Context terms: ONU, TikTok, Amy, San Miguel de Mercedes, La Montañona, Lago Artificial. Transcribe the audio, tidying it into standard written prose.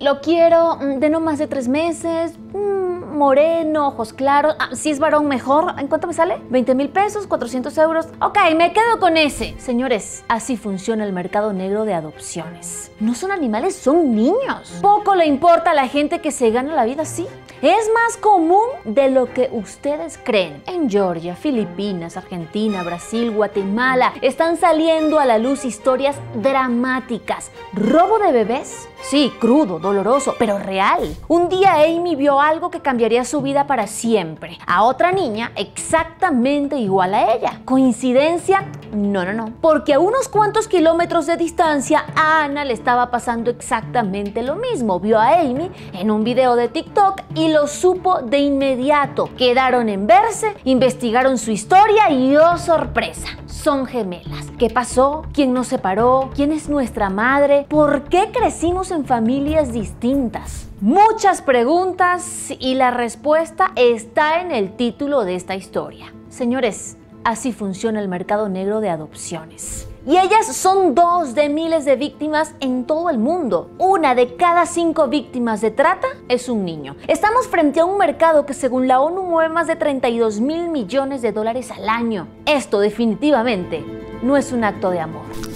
Lo quiero de no más de 3 meses, moreno, ojos claros. Ah, si es varón mejor. ¿En cuánto me sale? 20 mil pesos, 400 euros. Ok, me quedo con ese. Señores, así funciona el mercado negro de adopciones. No son animales, son niños. Poco le importa a la gente que se gana la vida así. Es más común de lo que ustedes creen. En Georgia, Filipinas, Argentina, Brasil, Guatemala están saliendo a la luz historias dramáticas. Robo de bebés, sí, crudo, doloroso, pero real. Un día Amy vio algo que cambiaría su vida para siempre. A otra niña exactamente igual a ella. ¿Coincidencia? No, no, no. Porque a unos cuantos kilómetros de distancia a Ana le estaba pasando exactamente lo mismo. Vio a Amy en un video de TikTok y lo supo de inmediato. Quedaron en verse, investigaron su historia y ¡oh, sorpresa! Son gemelas. ¿Qué pasó? ¿Quién nos separó? ¿Quién es nuestra madre? ¿Por qué crecimos en familias distintas? Muchas preguntas y la respuesta está en el título de esta historia. Señores, así funciona el mercado negro de adopciones. Y ellas son 2 de miles de víctimas en todo el mundo. Una de cada 5 víctimas de trata es un niño. Estamos frente a un mercado que según la ONU mueve más de 32 mil millones de dólares al año. Esto definitivamente no es un acto de amor.